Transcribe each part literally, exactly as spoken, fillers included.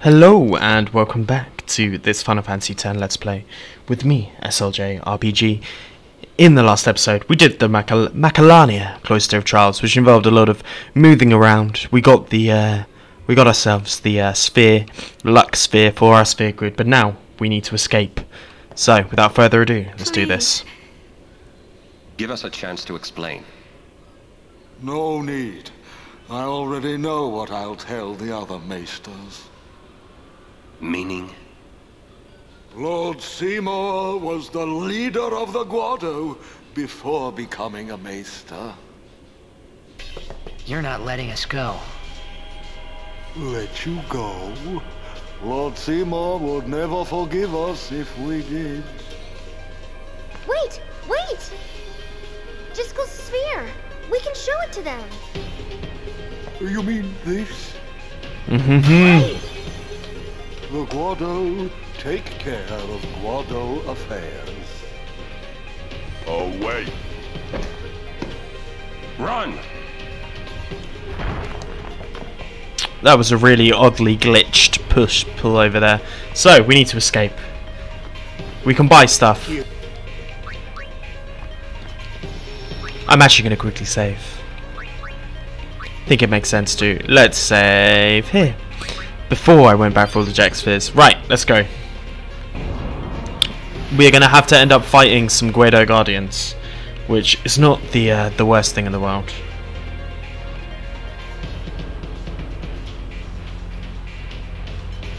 Hello and welcome back to this Final Fantasy ten Let's Play with me, S L J R P G. In the last episode we did the Macal Macalania Cloister of Trials, which involved a lot of moving around. We got the uh, we got ourselves the uh, sphere, luck sphere for our sphere grid, but now we need to escape. So without further ado, let's do this. Give us a chance to explain. No need. I already know what I'll tell the other maesters. Meaning? Lord Seymour was the leader of the Guado before becoming a maester. You're not letting us go. Let you go? Lord Seymour would never forgive us if we did. Wait! Wait! Jyscal's sphere! We can show it to them! You mean this? Mm-hmm. The Guado take care of Guado affairs. Away! Run! That was a really oddly glitched push pull over there. So we need to escape. We can buy stuff. I'm actually going to quickly save. I think it makes sense to. Let's save here. Before I went back for all the Jack Spheres. Right, let's go. We're going to have to end up fighting some Guado Guardians, which is not the uh, the worst thing in the world.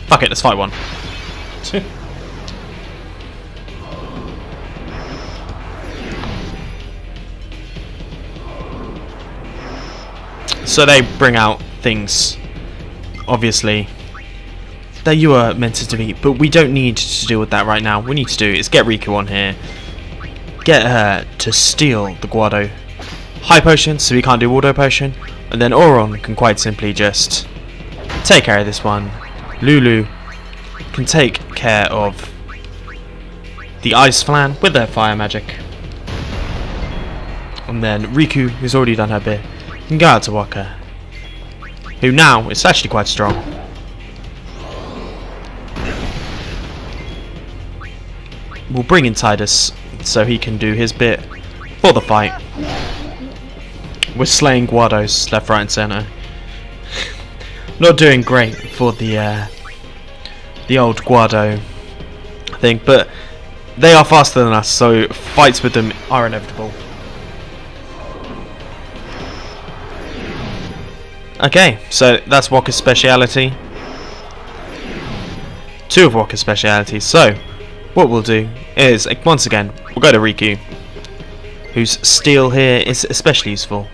Fuck it, let's fight one. So they bring out things, obviously, that you are meant to defeat, but we don't need to deal with that right now. What we need to do is get Rikku on here, get her to steal the Guado high potion so we can't do auto potion, and then Auron can quite simply just take care of this one. Lulu can take care of the ice flan with their fire magic, and then Rikku, who's already done her bit, can go out to Wakka, who now is actually quite strong. We'll bring in Tidus so he can do his bit for the fight. We're slaying Guados left, right and centre. Not doing great for the uh, the old Guado thing, but they are faster than us, so fights with them are inevitable. Okay, so that's Wakka's speciality. Two of Wakka's specialities. So, what we'll do is, once again, we'll go to Rikku, whose steel here is especially useful.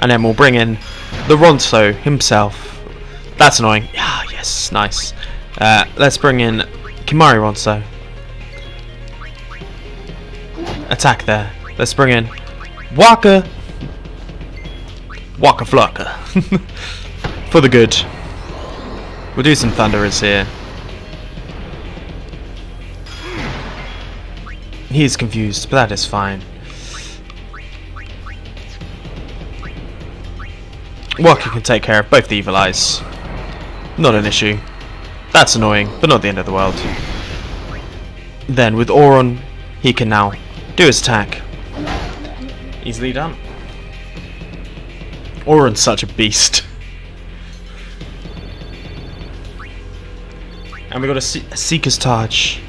And then we'll bring in the Ronso himself. That's annoying. Ah, yes, nice. Uh, let's bring in Kimahri Ronso. Attack there. Let's bring in Wakka. Wakka Flocka. For the good. We'll do some Thunderers here. He's confused, but that is fine. Wakka can take care of both the evil eyes. Not an issue. That's annoying, but not the end of the world. Then with Auron, he can now do his attack. Easily done. Auron's such a beast. And we got a, Se a Seeker's Touch.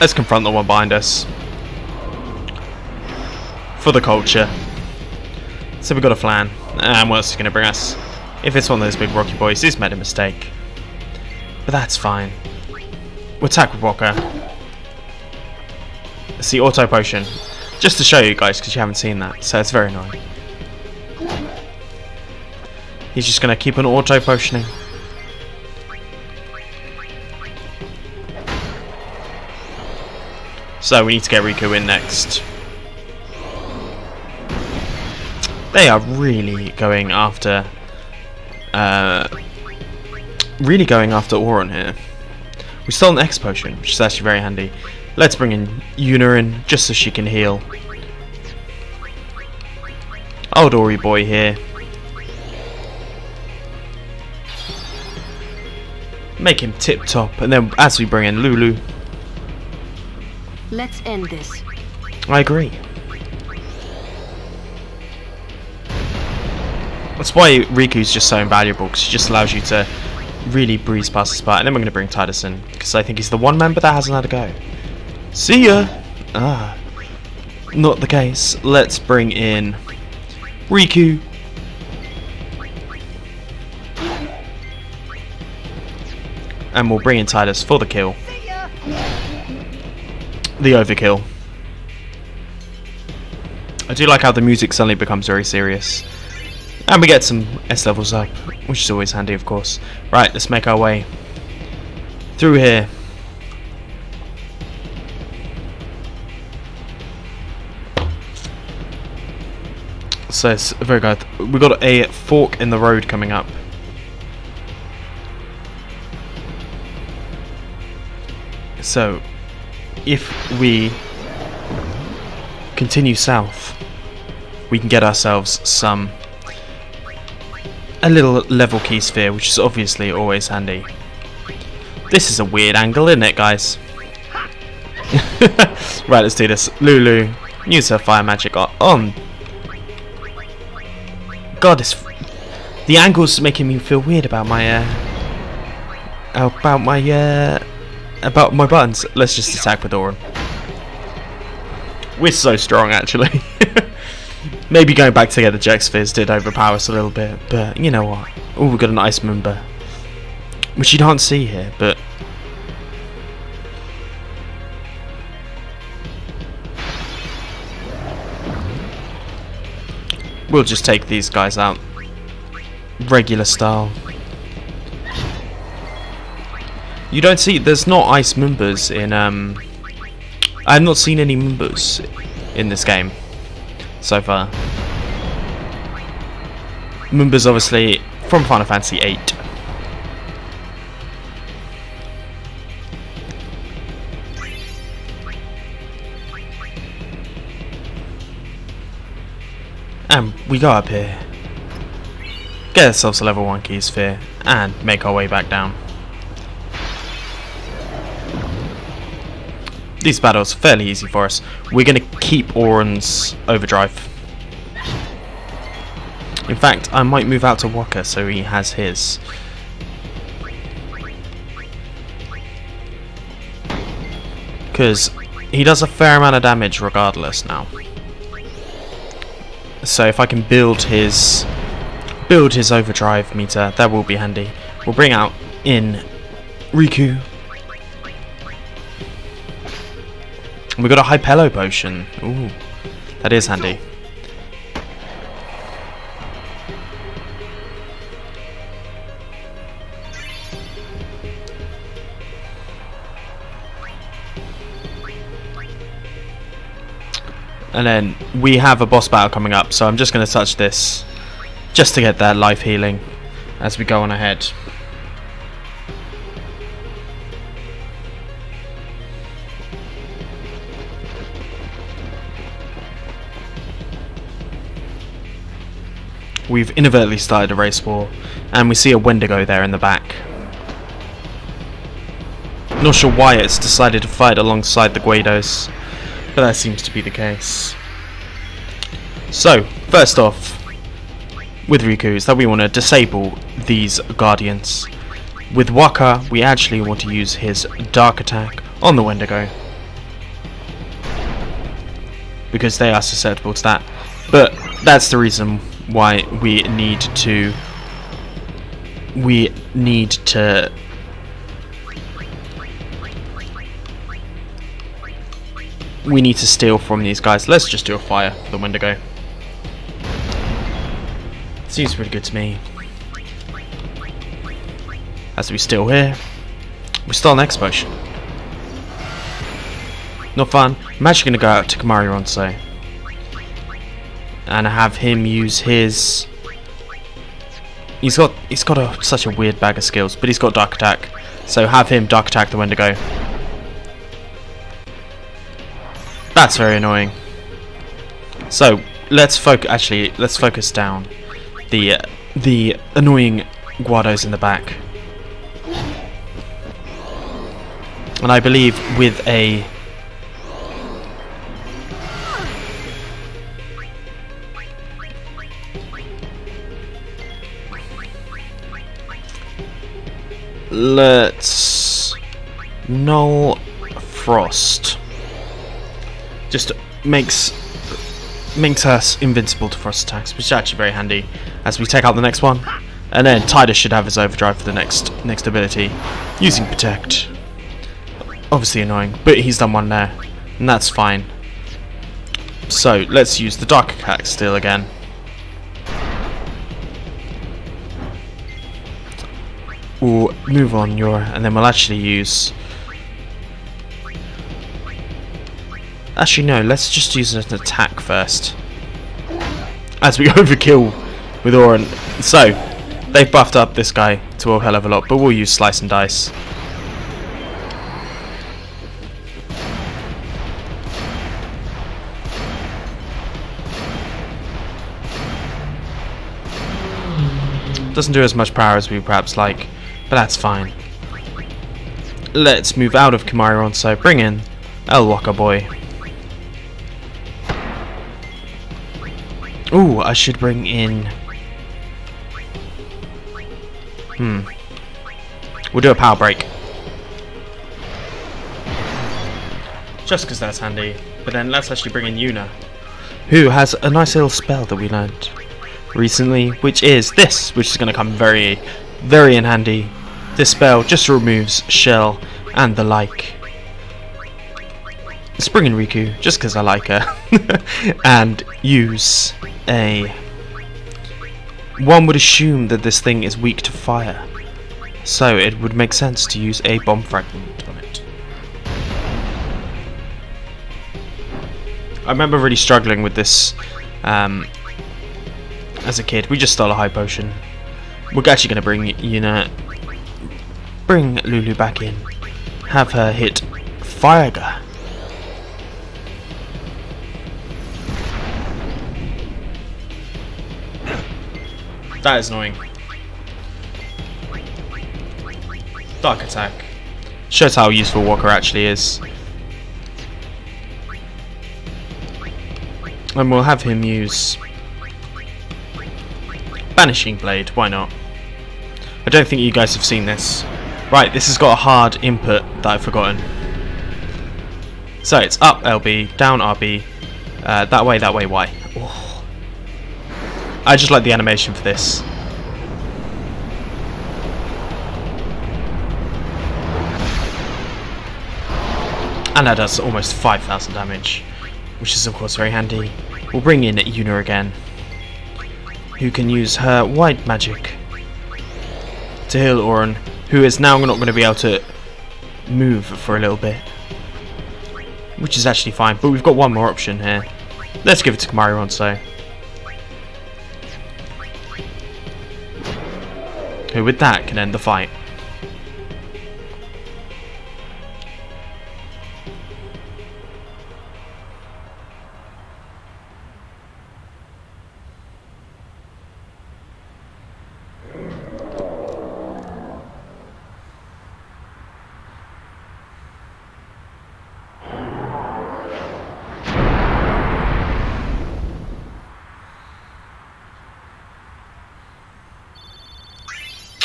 Let's confront the one behind us. For the culture. So we got a flan. And what else is going to bring us? If it's one of those big rocky boys, he's made a mistake. But that's fine. We'll attack with Wakka. Let's see, auto potion. Just to show you guys, because you haven't seen that, so it's very annoying. He's just going to keep on auto potioning. So we need to get Rikku in next. They are really going after Uh, really going after Auron here. We stole an X potion, which is actually very handy. Let's bring in Yuna in just so she can heal. Old Ori boy here. Make him tip top, and then as we bring in Lulu. Let's end this. I agree. That's why Rikku's just so invaluable, because she just allows you to really breeze past this part. And then we're going to bring Tidus in, because I think he's the one member that hasn't had a go. See ya! Ah. Not the case. Let's bring in Rikku. And we'll bring in Tidus for the kill. The overkill. I do like how the music suddenly becomes very serious. And we get some S levels up, which is always handy, of course. Right, let's make our way through here. So it's very good. We've got a fork in the road coming up. So, if we continue south, we can get ourselves some a little level key sphere, which is obviously always handy. This is a weird angle, isn't it, guys? Right, let's do this. Lulu, use her fire magic on. God, it's the angle's making me feel weird about my uh, about my uh. About my buttons. Let's just attack with Auron. We're so strong, actually. Maybe going back to get the Jack Spheres did overpower us a little bit, but you know what? Oh, we got an Ice Moomba, which you can't see here, but we'll just take these guys out regular style. You don't see, there's not ice Moombas in, um, I've not seen any Moombas in this game so far. Moombas obviously from Final Fantasy eight. And we go up here, get ourselves a level one key sphere and make our way back down. These battles are fairly easy for us. We're going to keep Auron's overdrive. In fact, I might move out to Wakka so he has his. Because he does a fair amount of damage regardless now. So if I can build his build his overdrive meter, that will be handy. We'll bring out in Rikku. We got a Hypello potion. Ooh, that is handy. And then we have a boss battle coming up, so I'm just going to touch this just to get that life healing as we go on ahead. We've inadvertently started a race war, and we see a Wendigo there in the back. Not sure why it's decided to fight alongside the Guados, but that seems to be the case. So, first off, with Rikku, is that we want to disable these Guardians. With Wakka, we actually want to use his Dark Attack on the Wendigo, because they are susceptible to that, but that's the reason why we need to we need to we need to steal from these guys. Let's just do a fire for the Wendigo. Seems pretty good to me. As we steal here, we start an explosion. Not fun. I'm actually going to go out to Kimahri Ronso and have him use his He's got he's got a, such a weird bag of skills, but he's got Dark Attack, so have him Dark Attack the Wendigo. That's very annoying. So let's focus. Actually, let's focus down the uh, the annoying Guados in the back. And I believe with a let's null frost. Just makes makes us invincible to frost attacks, which is actually very handy as we take out the next one. And then Tidus should have his overdrive for the next next ability, using protect. Obviously annoying, but he's done one there, and that's fine. So let's use the Dark Attack still again. We'll move on your, and then we'll actually use. Actually, no. Let's just use an attack first, as we overkill with Auron. So they've buffed up this guy to a hell of a lot, but we'll use slice and dice. Doesn't do as much power as we perhaps like. But that's fine. Let's move out of Kimahri Ronso, bring in El Wakka Boy. Ooh, I should bring in... Hmm. We'll do a power break. Just because that's handy. But then let's actually bring in Yuna, who has a nice little spell that we learned recently, which is this, which is going to come very, very in handy. This spell just removes shell and the like. Let's bring in Rikku, just because I like her. And use a... One would assume that this thing is weak to fire, so it would make sense to use a bomb fragment on it. I remember really struggling with this um, as a kid. We just stole a high potion. We're actually going to bring Yuna, bring Lulu back in, have her hit Fire. That is annoying. Dark Attack. Shows how useful Wakka actually is. And we'll have him use Banishing Blade, why not? I don't think you guys have seen this. Right, this has got a hard input that I've forgotten. So it's up L B, down R B, uh, that way, that way, Y. Oh. I just like the animation for this. And that does almost five thousand damage, which is of course very handy. We'll bring in Yuna again, who can use her white magic to heal Auron, who is now not going to be able to move for a little bit, which is actually fine, but we've got one more option here. Let's give it to Kimahri Ronso, who with that can end the fight.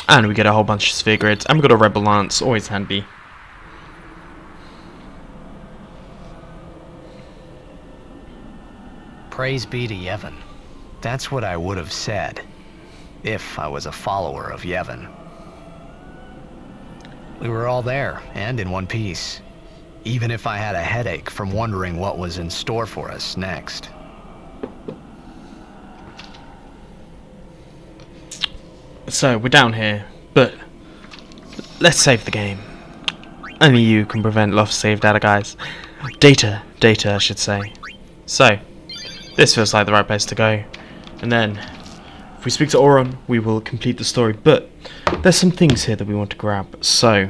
And we get a whole bunch of sphere grids, and we've got a rebel lance, always handy. Praise be to Yevon. That's what I would have said, if I was a follower of Yevon. We were all there, and in one piece. Even if I had a headache from wondering what was in store for us next. So we're down here, but let's save the game. Only you can prevent lost save data, guys. Data, data, I should say. So this feels like the right place to go. And then if we speak to Auron, we will complete the story, but there's some things here that we want to grab, so...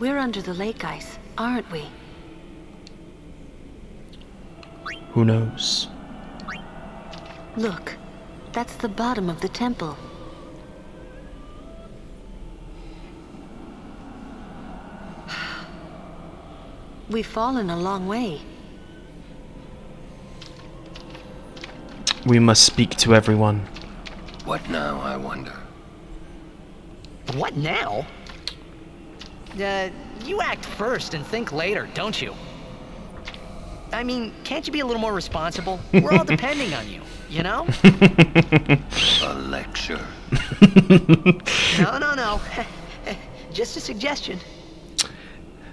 We're under the lake ice, aren't we? Who knows? Look, that's the bottom of the temple. We've fallen a long way. We must speak to everyone. What now, I wonder? What now? Uh, you act first and think later, don't you? I mean, can't you be a little more responsible? We're all depending on you, you know? A lecture. No, no, no. Just a suggestion.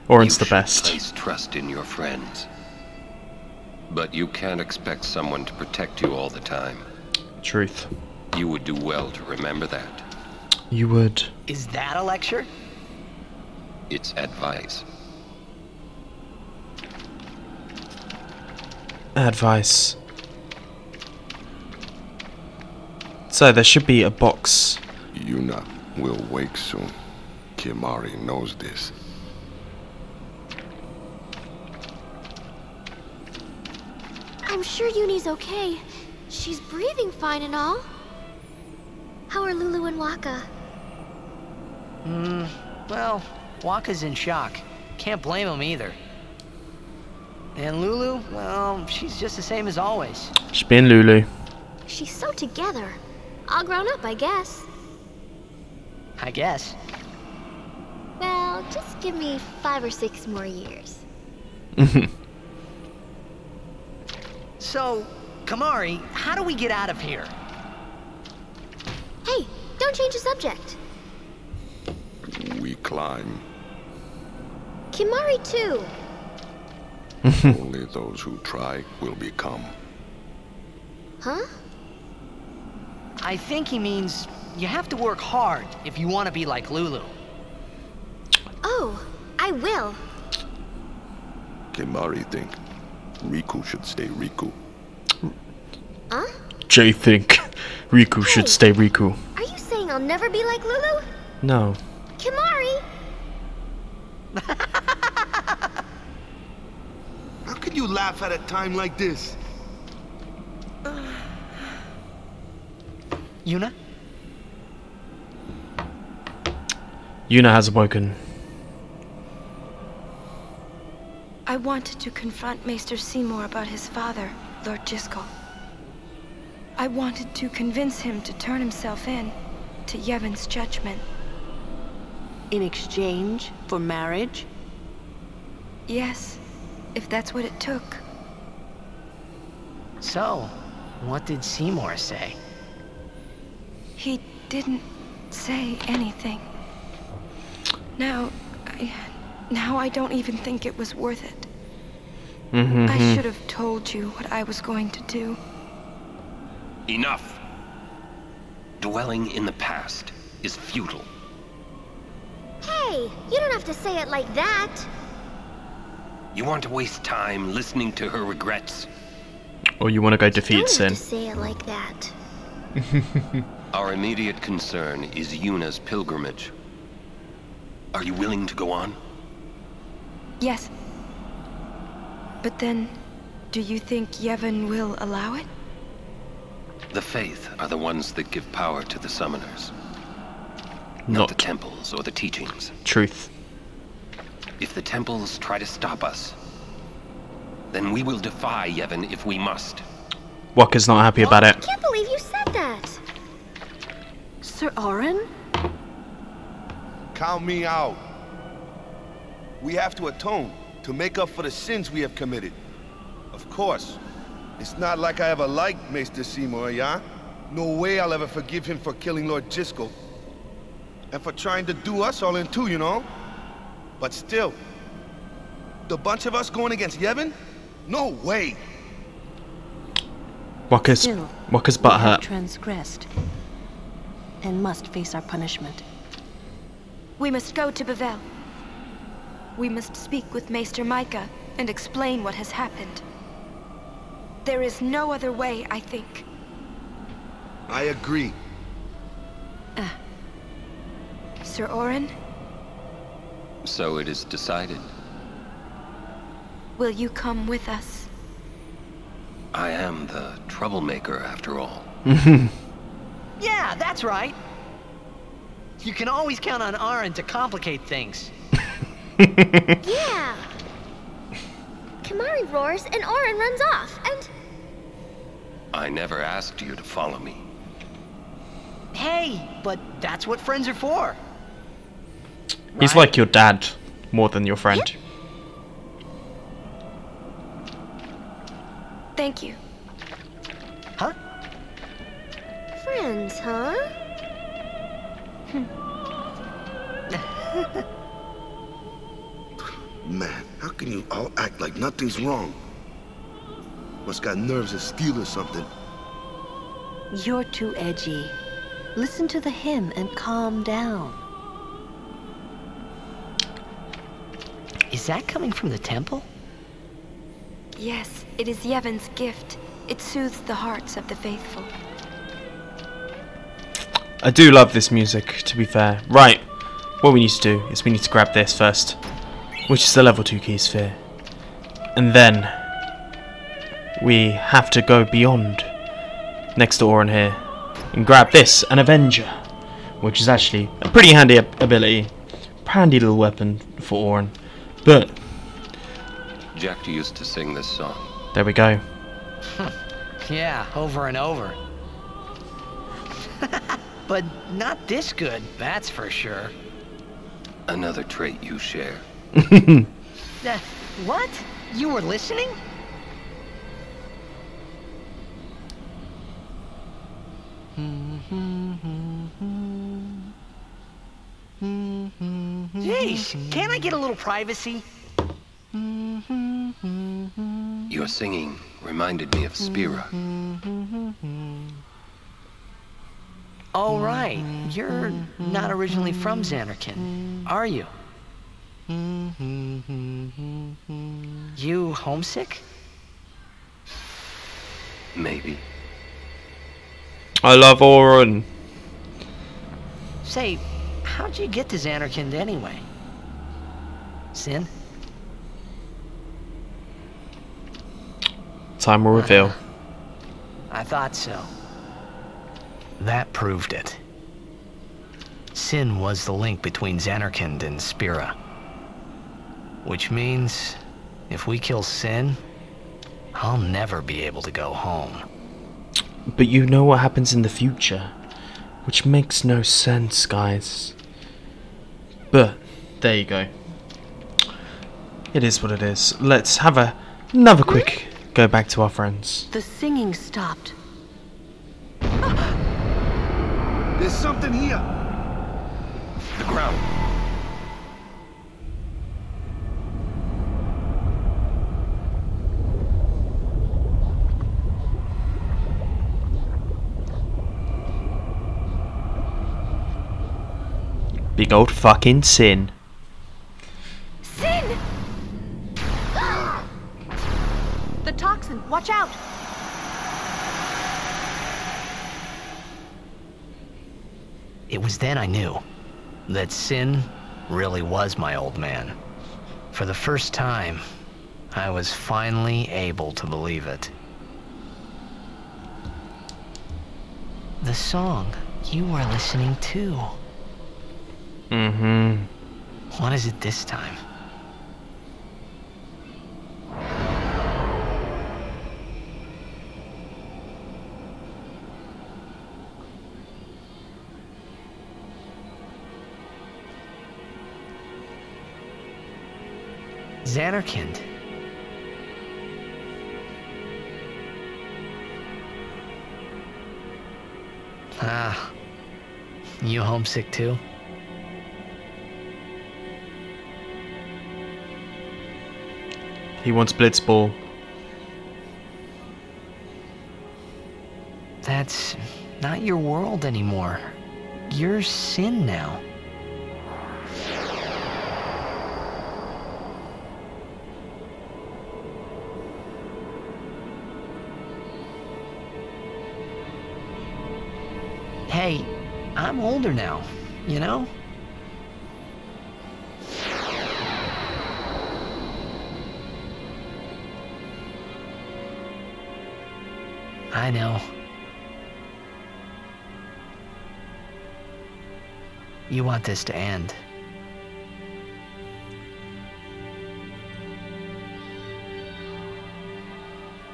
Orin's the best. You should place trust in your friends. But you can't expect someone to protect you all the time. Truth. You would do well to remember that. You would. Is that a lecture? It's advice. Advice. So there should be a box. Yuna will wake soon. Kimahri knows this. I'm sure Yuni's okay. She's breathing fine and all. How are Lulu and Wakka? Hmm, well, Wakka's in shock. Can't blame him either. And Lulu, well, she's just the same as always. She's been Lulu. She's so together. All grown up, I guess. I guess. Well, just give me five or six more years. So, Kimahri, how do we get out of here? Hey, don't change the subject. We climb. Kimahri too. Only those who try will become. Huh? I think he means you have to work hard if you want to be like Lulu. Oh, I will. Kimahri think. Rikku should stay Rikku. Huh? Jay think Rikku hey, should stay Rikku. Are you saying I'll never be like Lulu? No. Kimahri! How could you laugh at a time like this? Yuna? Yuna has awoken. I wanted to confront Maester Seymour about his father, Lord Jyscal. I wanted to convince him to turn himself in to Yevon's judgment. In exchange for marriage? Yes, if that's what it took. So, what did Seymour say? He didn't say anything. Now, I... Now I don't even think it was worth it. Mm-hmm. I should have told you what I was going to do. Enough! Dwelling in the past is futile. Hey, you don't have to say it like that. You want to waste time listening to her regrets? Or you want to go defeat Sin? You don't have to say it like that. Our immediate concern is Yuna's pilgrimage. Are you willing to go on? Yes. But then, do you think Yevon will allow it? The faith are the ones that give power to the summoners. Not, Not the temples or the teachings. Truth. If the temples try to stop us, then we will defy Yevon if we must. Wakka's not happy about it. I can't believe you said that! Sir Auron? Count me out. We have to atone, to make up for the sins we have committed. Of course. It's not like I ever liked Maester Seymour, yeah? No way I'll ever forgive him for killing Lord Jyscal. And for trying to do us all in two, you know? But still... The bunch of us going against Yevon? No way! Wakka's... Wakka's butthurt. We have transgressed. And must face our punishment. We must go to Bavel. We must speak with Maester Micah and explain what has happened. There is no other way, I think. I agree. Uh, Sir Auron? So it is decided. Will you come with us? I am the troublemaker, after all. Yeah, that's right. You can always count on Auron to complicate things. Yeah. Kimahri roars and Auron runs off, and... I never asked you to follow me. Hey, but that's what friends are for. He's right? Like your dad, more than your friend. Yeah. Thank you. Huh? Friends, huh? Man, how can you all act like nothing's wrong? Must got nerves of steel or something. You're too edgy. Listen to the hymn and calm down. Is that coming from the temple? Yes, it is Yevon's gift. It soothes the hearts of the faithful. I do love this music, to be fair. Right, what we need to do is we need to grab this first, which is the level two key sphere. And then we have to go beyond, next to Auron here, and grab this, an Avenger, which is actually a pretty handy ability, handy little weapon for Auron. But Jack used to sing this song. There we go. Yeah, over and over. But not this good, that's for sure. Another trait you share. uh, what? You were listening? Jeez, can't I get a little privacy? Your singing reminded me of Spira. All right, you're not originally from Zanarkand, are you? You homesick? Maybe. I love Auron. Say, how'd you get to Zanarkand anyway? Sin? Time will reveal. I thought so. That proved it. Sin was the link between Zanarkand and Spira. Which means, if we kill Sin, I'll never be able to go home. But you know what happens in the future, which makes no sense, guys. But, there you go. It is what it is. Let's have a, another quick... go back to our friends. The singing stopped. There's something here. The ground. Big old fucking Sin. Sin! Toxin, watch out! It was then I knew that Sin really was my old man. For the first time, I was finally able to believe it. The song you were listening to. Mm-hmm. What is it this time? Zanarkand. Ah, you homesick too? He wants Blitzball. That's not your world anymore. You're Sin now. I'm older now, you know? I know. You want this to end.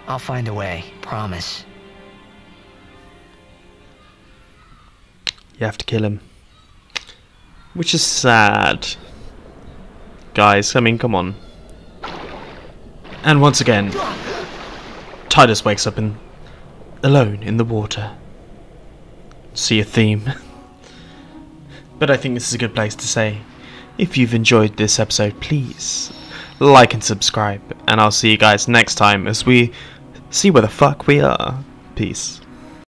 I'll find a way, promise. You have to kill him. Which is sad. Guys, I mean, come on. And once again, Tidus wakes up in, alone in the water. See a theme. But I think this is a good place to say, if you've enjoyed this episode, please like and subscribe. And I'll see you guys next time as we see where the fuck we are. Peace.